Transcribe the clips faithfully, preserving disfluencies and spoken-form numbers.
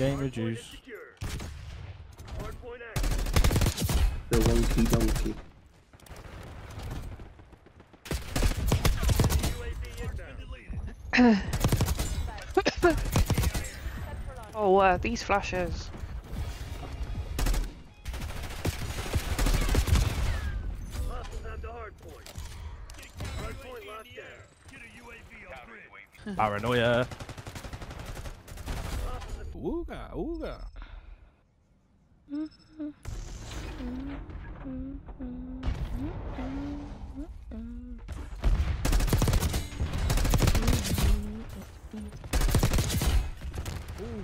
Game reduced. The wonky donkey. Oh, uh, these flashes. Paranoia. Ooga, ooga. Ooh,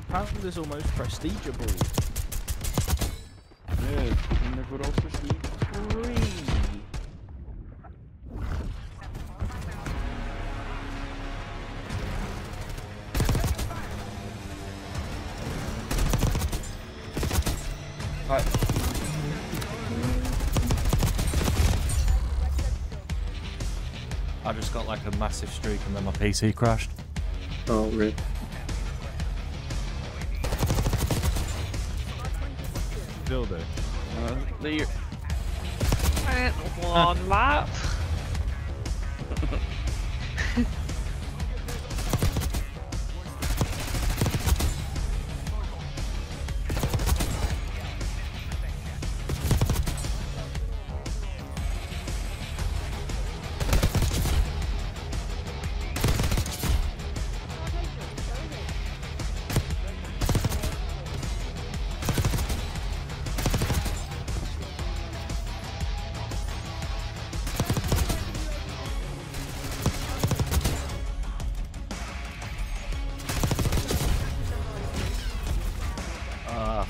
Pound is almost prestigeable. Good, in the good old prestige three. Right. I just got like a massive streak and then my P C crashed. Oh, rip. Dildo. Uh, the... One lap.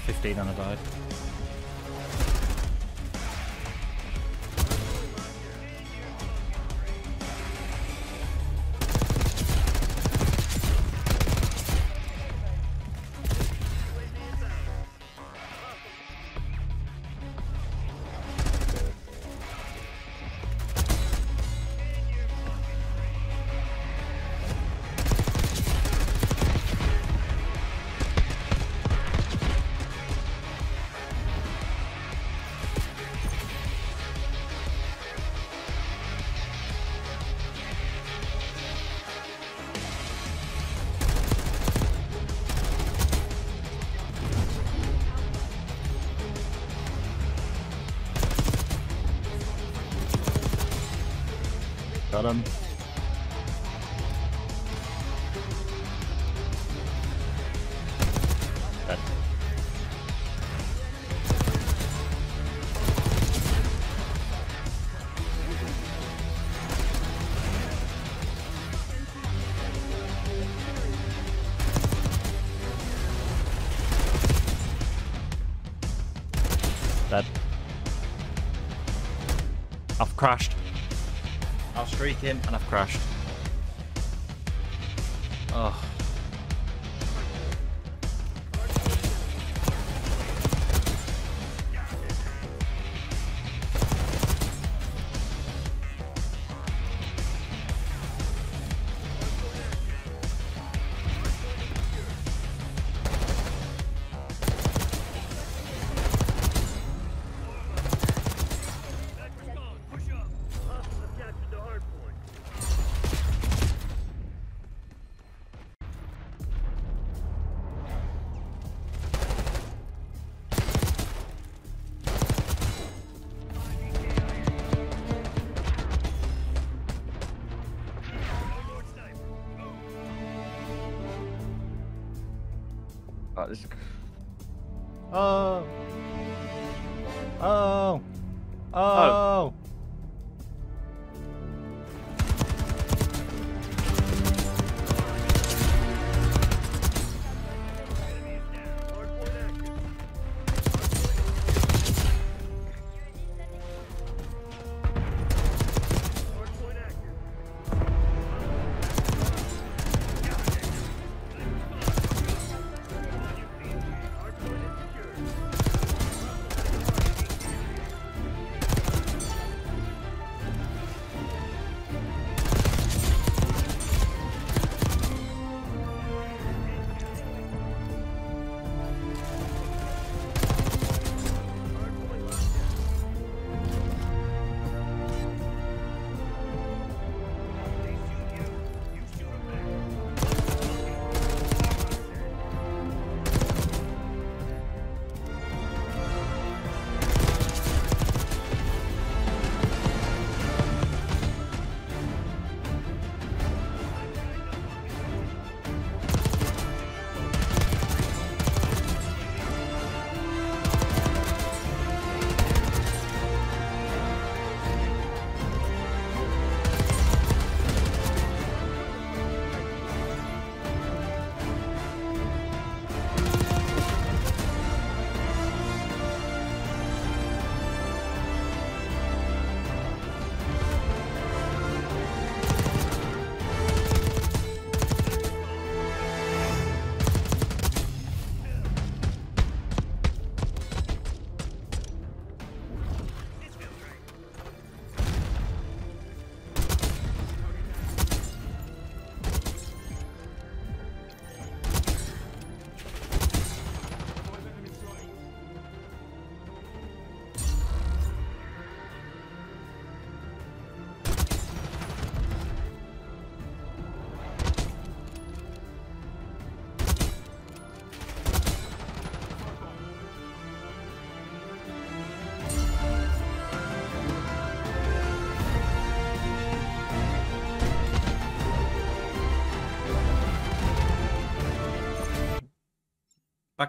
fifteen and I died. Got him. Dead. Dead. I've crashed. I'll streak him and I've crashed. Oh. Oh, this is... oh. Oh. Oh. Oh.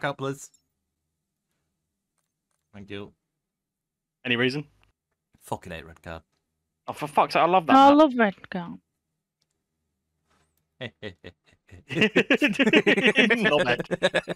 back out, please. Thank you. Any reason? Fucking hate red card. Oh, for fuck's sake, I love that. No, I love red card. Love it.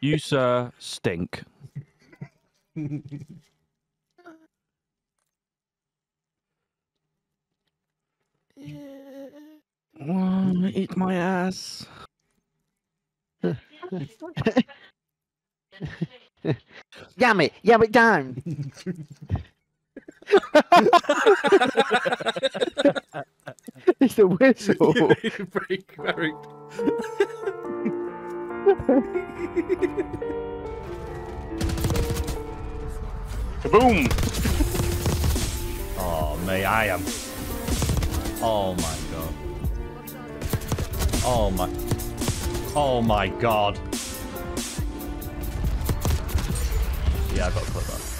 You, sir, stink. Oh, eat my ass. Yam it, yam it down. It's the whistle. You're very correct. Kaboom! Oh, mate, I am. Oh, my God. Oh, my. Oh, my God. Yeah, I've got to clip that.